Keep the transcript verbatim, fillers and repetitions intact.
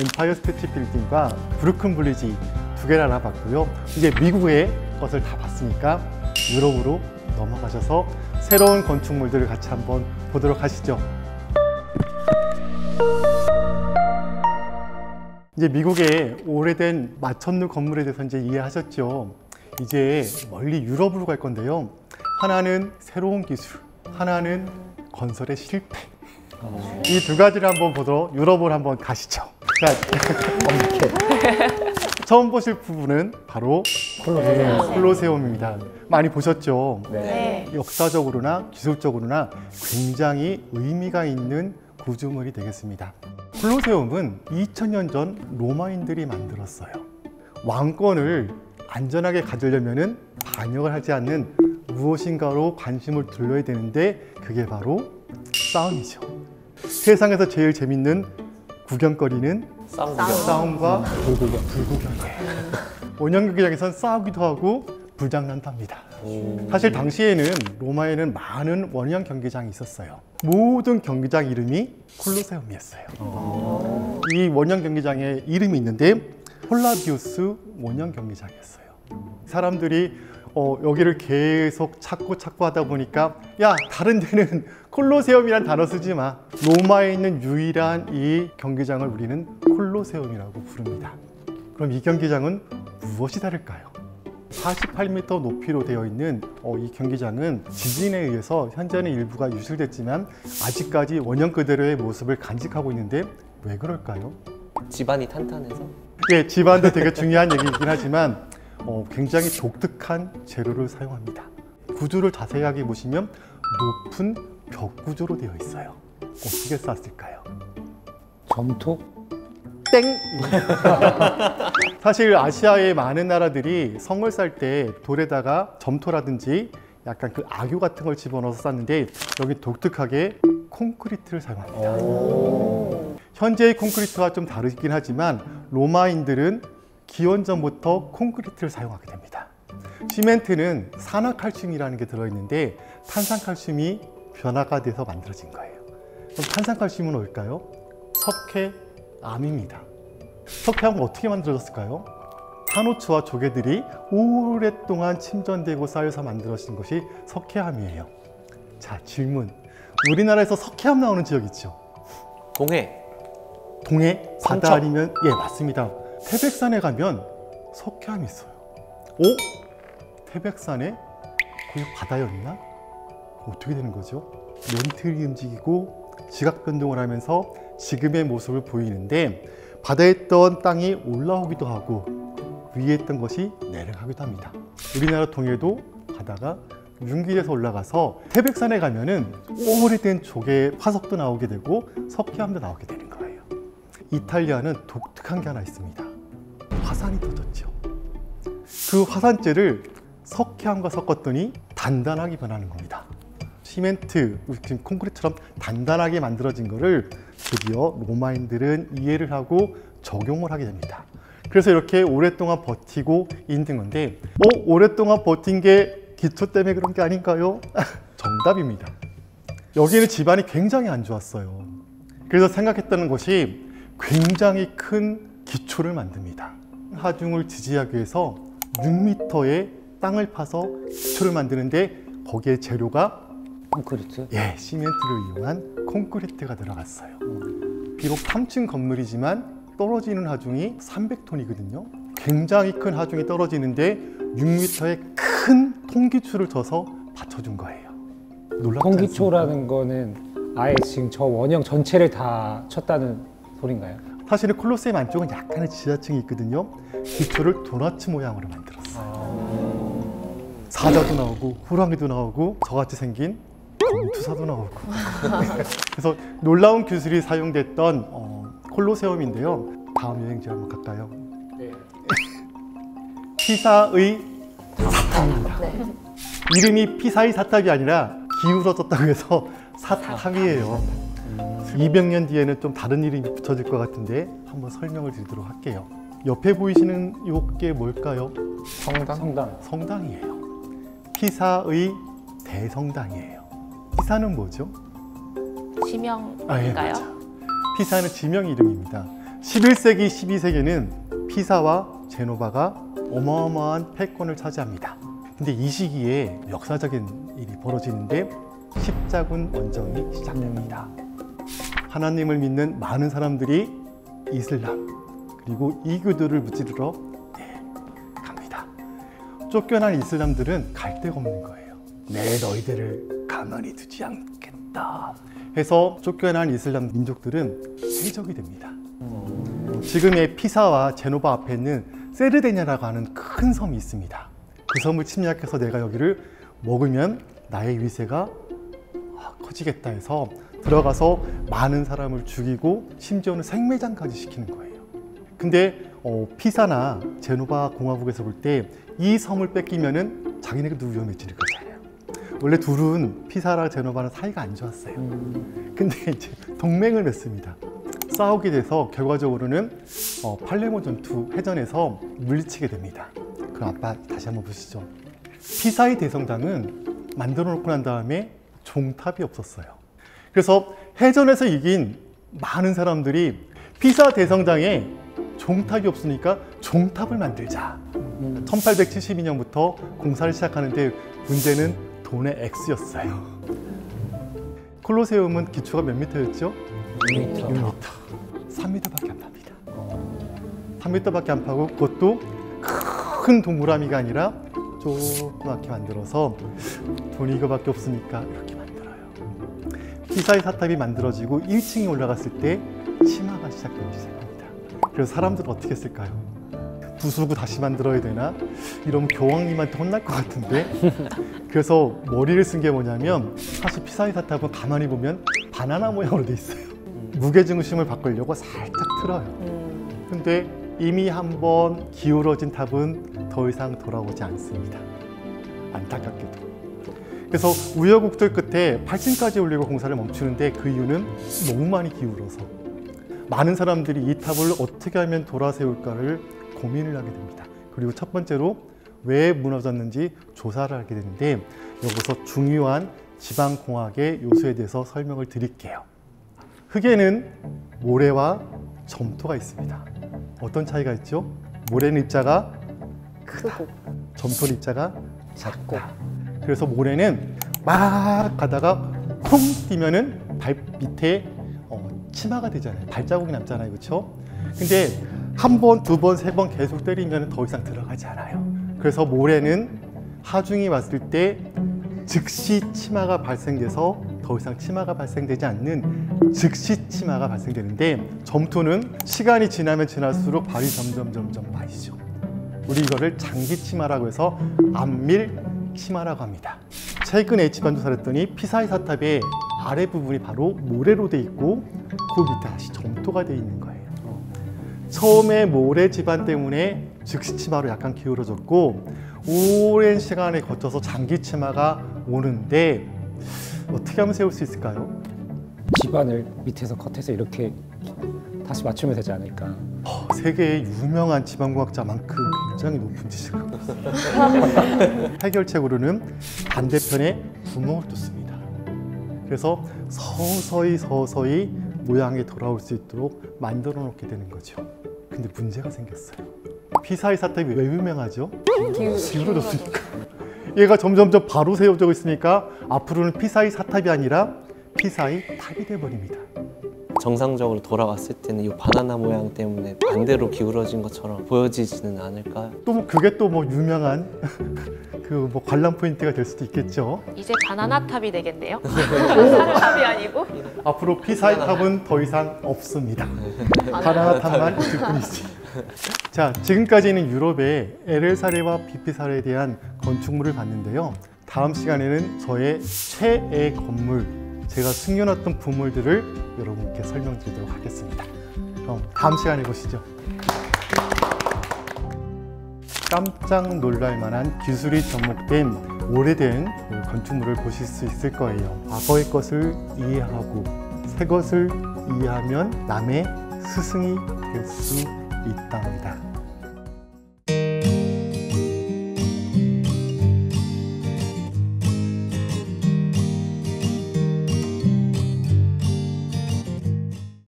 엠파이어 스테이트 빌딩과 브루큰 브리지 두 개를 알아봤고요. 이제 미국의 것을 다 봤으니까 유럽으로 넘어가셔서 새로운 건축물들을 같이 한번 보도록 하시죠. 이제 미국의 오래된 마천루 건물에 대해서 이제 이해하셨죠. 이제 멀리 유럽으로 갈 건데요. 하나는 새로운 기술, 하나는 건설의 실패. 이 두 가지를 한번 보도록 유럽으로 한번 가시죠. 처음 보실 부분은 바로 콜로세움. 콜로세움입니다. 많이 보셨죠? 네. 역사적으로나 기술적으로나 굉장히 의미가 있는 구조물이 되겠습니다. 콜로세움은 이천 년 전 로마인들이 만들었어요. 왕권을 안전하게 가지려면 반역을 하지 않는 무엇인가로 관심을 둘러야 되는데 그게 바로 싸움이죠. 세상에서 제일 재밌는 구경거리는 싸움, 싸움과 불구경. 불구경이에요. 원형 경기장에선 싸우기도 하고 불장난도 합니다. 사실 당시에는 로마에는 많은 원형 경기장이 있었어요. 모든 경기장 이름이 콜로세움이었어요. 오. 이 원형 경기장에 이름이 있는데 폴라디우스 원형 경기장이었어요. 사람들이 어, 여기를 계속 찾고 찾고 하다 보니까 야, 다른 데는 콜로세움이란 단어 쓰지 마. 로마에 있는 유일한 이 경기장을 우리는 콜로세움이라고 부릅니다. 그럼 이 경기장은 무엇이 다를까요? 사십팔 미터 높이로 되어 있는 어, 이 경기장은 지진에 의해서 현재는 일부가 유실됐지만 아직까지 원형 그대로의 모습을 간직하고 있는데 왜 그럴까요? 지반이 탄탄해서? 예, 지반도 되게 중요한 얘기이긴 하지만 어, 굉장히 독특한 재료를 사용합니다. 구조를 자세하게 보시면 높은 벽 구조로 되어 있어요. 어떻게 쌌을까요? 점토? 땡! 사실 아시아의 많은 나라들이 성을 쌀 때 돌에다가 점토라든지 약간 그 악유 같은 걸 집어넣어서 쌌는데 여기 독특하게 콘크리트를 사용합니다. 현재의 콘크리트와 좀 다르긴 하지만 로마인들은 기원전부터 콘크리트를 사용하게 됩니다. 시멘트는 산화칼슘이라는 게 들어있는데 탄산칼슘이 변화가 돼서 만들어진 거예요. 그럼 탄산칼슘은 뭘까요? 석회암입니다. 석회암은 어떻게 만들어졌을까요? 산호초와 조개들이 오랫동안 침전되고 쌓여서 만들어진 것이 석회암이에요. 자, 질문. 우리나라에서 석회암 나오는 지역 있죠? 동해. 동해? 삼척. 바다 아니면? 예, 맞습니다. 태백산에 가면 석회암이 있어요. 오? 태백산에 거기 바다였나? 어떻게 되는 거죠? 연틀이 움직이고 지각 변동을 하면서 지금의 모습을 보이는데 바다에 있던 땅이 올라오기도 하고 위에 있던 것이 내려가기도 합니다. 우리나라 동해도 바다가 윤길에서 올라가서 태백산에 가면은 오래된 조개 화석도 나오게 되고 석회암도 나오게 되는 거예요. 이탈리아는 독특한 게 하나 있습니다. 화산이 터졌죠. 그 화산재를 석회암과 섞었더니 단단하게 변하는 겁니다. 시멘트, 콘크리트처럼 단단하게 만들어진 거를 드디어 로마인들은 이해를 하고 적용을 하게 됩니다. 그래서 이렇게 오랫동안 버티고 있는 건데 어? 오랫동안 버틴 게 기초 때문에 그런 게 아닌가요? 정답입니다. 여기는 지반이 굉장히 안 좋았어요. 그래서 생각했다는 것이 굉장히 큰 기초를 만듭니다. 하중을 지지하기 위해서 육 미터의 땅을 파서 기초를 만드는데 거기에 재료가 콘크리트? 예, 시멘트를 이용한 콘크리트가 들어갔어요. 비록 삼 층 건물이지만 떨어지는 하중이 삼백 톤이거든요. 굉장히 큰 하중이 떨어지는데 육 미터의 큰 통기초를 쳐서 받쳐준 거예요. 놀랍지 않습니까? 통기초라는 거는 아예 지금 저 원형 전체를 다 쳤다는 소린가요? 사실은 콜로세움 안쪽은 약간의 지하층이 있거든요. 기초를 도넛 모양으로 만들었어요. 아... 사자도 나오고 호랑이도 나오고 저같이 생긴 검투사도 나오고. 그래서 놀라운 기술이 사용됐던 어, 콜로세움인데요. 다음 여행지 한번 갈까요? 네. 피사의 사탑입니다. 네. 이름이 피사의 사탑이 아니라 기울어졌다고 해서 사탑이에요. 이백 년 뒤에는 좀 다른 이름이 붙여질 것 같은데 한번 설명을 드리도록 할게요. 옆에 보이시는 이게 뭘까요? 성당? 성당. 성당이에요. 피사의 대성당이에요. 피사는 뭐죠? 지명인가요? 아, 예, 피사는 지명 이름입니다. 십일 세기, 십이 세기는 피사와 제노바가 어마어마한 패권을 차지합니다. 근데 이 시기에 역사적인 일이 벌어지는데 십자군 원정이 시작됩니다. 하나님을 믿는 많은 사람들이 이슬람 그리고 이교도를 무찌르러 네, 갑니다. 쫓겨난 이슬람들은 갈 데가 없는 거예요. 내 너희들을 가만히 두지 않겠다 해서 쫓겨난 이슬람 민족들은 해적이 됩니다. 지금의 피사와 제노바 앞에 있는 세르데냐라고 하는 큰 섬이 있습니다. 그 섬을 침략해서 내가 여기를 먹으면 나의 위세가 커지겠다 해서 들어가서 많은 사람을 죽이고 심지어는 생매장까지 시키는 거예요. 근데 어, 피사나 제노바 공화국에서 볼 때 이 섬을 뺏기면은 자기네도 위험해질 거잖아요. 원래 둘은 피사랑 제노바는 사이가 안 좋았어요. 근데 이제 동맹을 맺습니다. 싸우게 돼서 결과적으로는 어, 팔레모 전투 해전에서 물리치게 됩니다. 그럼 아빠 다시 한번 보시죠. 피사의 대성당은 만들어 놓고 난 다음에 종탑이 없었어요. 그래서 해전에서 이긴 많은 사람들이 피사 대성당에 종탑이 없으니까 종탑을 만들자. 천팔백칠십이 년부터 공사를 시작하는데 문제는 돈의 액수였어요. 콜로세움은 기초가 몇 미터였죠? 육 미터. 삼 미터밖에 안 팝니다. 삼 미터밖에 안 파고 그것도 큰 동그라미가 아니라 조그맣게 만들어서 돈이 이거밖에 없으니까 이렇게 만들어요. 피사의 사탑이 만들어지고 일 층에 올라갔을 때 침하가 시작되기 시작합니다. 그래서 사람들은 어떻게 했을까요? 부수고 다시 만들어야 되나? 이러면 교황님한테 혼날 것 같은데? 그래서 머리를 쓴 게 뭐냐면 사실 피사의 사탑은 가만히 보면 바나나 모양으로 돼 있어요. 무게중심을 바꾸려고 살짝 틀어요. 근데 이미 한번 기울어진 탑은 더 이상 돌아오지 않습니다. 안타깝게도. 그래서 우여곡절 끝에 팔 층까지 올리고 공사를 멈추는데 그 이유는 너무 많이 기울어서 많은 사람들이 이 탑을 어떻게 하면 돌아세울까를 고민을 하게 됩니다. 그리고 첫 번째로 왜 무너졌는지 조사를 하게 되는데 여기서 중요한 지방공학의 요소에 대해서 설명을 드릴게요. 흙에는 모래와 점토가 있습니다. 어떤 차이가 있죠? 모래는 입자가 크다, 점토는 입자가 작다. 그래서 모래는 막 가다가 콩 뛰면은 발 밑에 어, 치마가 되잖아요. 발자국이 남잖아요, 그렇죠? 근데 한 번, 두 번, 세 번 계속 때리면 더 이상 들어가지 않아요. 그래서 모래는 하중이 왔을 때 즉시 치마가 발생돼서 더 이상 치마가 발생되지 않는 즉시 치마가 발생되는데 점토는 시간이 지나면 지날수록 발이 점점 점점 빠지죠. 우리 이거를 장기 치마라고 해서 안밀 치마라고 합니다. 최근 에이치 반 조사를 했더니 피사의 사탑의 아래 부분이 바로 모래로 돼 있고 그 밑에 다시 점토가 돼 있는 거예요. 처음에 모래 지반 때문에 즉시 치마로 약간 기울어졌고 오랜 시간에 거쳐서 장기 치마가 오는데 어떻게 하면 세울 수 있을까요? 기반을 밑에서 컷해서 이렇게 다시 맞추면 되지 않을까. 어, 세계의 유명한 지방공학자만큼 굉장히 높은 지식을 갖고 있어요. 해결책으로는 반대편에 구멍을 뚫습니다. 그래서 서서히 서서히 모양이 돌아올 수 있도록 만들어 놓게 되는 거죠. 근데 문제가 생겼어요. 피사의 사탑이 왜 유명하죠? 기울어졌으니까. 얘가 점점점 바로 세워지고 있으니까 앞으로는 피사의 사탑이 아니라 피사의 탑이 돼버립니다. 정상적으로 돌아왔을 때는 이 바나나 모양 때문에 반대로 기울어진 것처럼 보여지지는 않을까요? 또 뭐 그게 또 뭐 유명한 그 뭐 관람 포인트가 될 수도 있겠죠. 이제 바나나 탑이 되겠네요. 바나나 탑이 아니고 앞으로 피사의 탑은 더 이상 없습니다. 바나나 탑만 있을 뿐이지. 자, 지금까지는 유럽의 엘엘 사례와 비피 사례에 대한 건축물을 봤는데요. 다음 시간에는 저의 최애 건물, 제가 숨겨놨던 보물들을 여러분께 설명드리도록 하겠습니다. 그럼 다음 시간에 보시죠. 깜짝 놀랄 만한 기술이 접목된 오래된 건축물을 보실 수 있을 거예요. 과거의 것을 이해하고 새 것을 이해하면 남의 스승이 될 수 있습니다. 있답니다.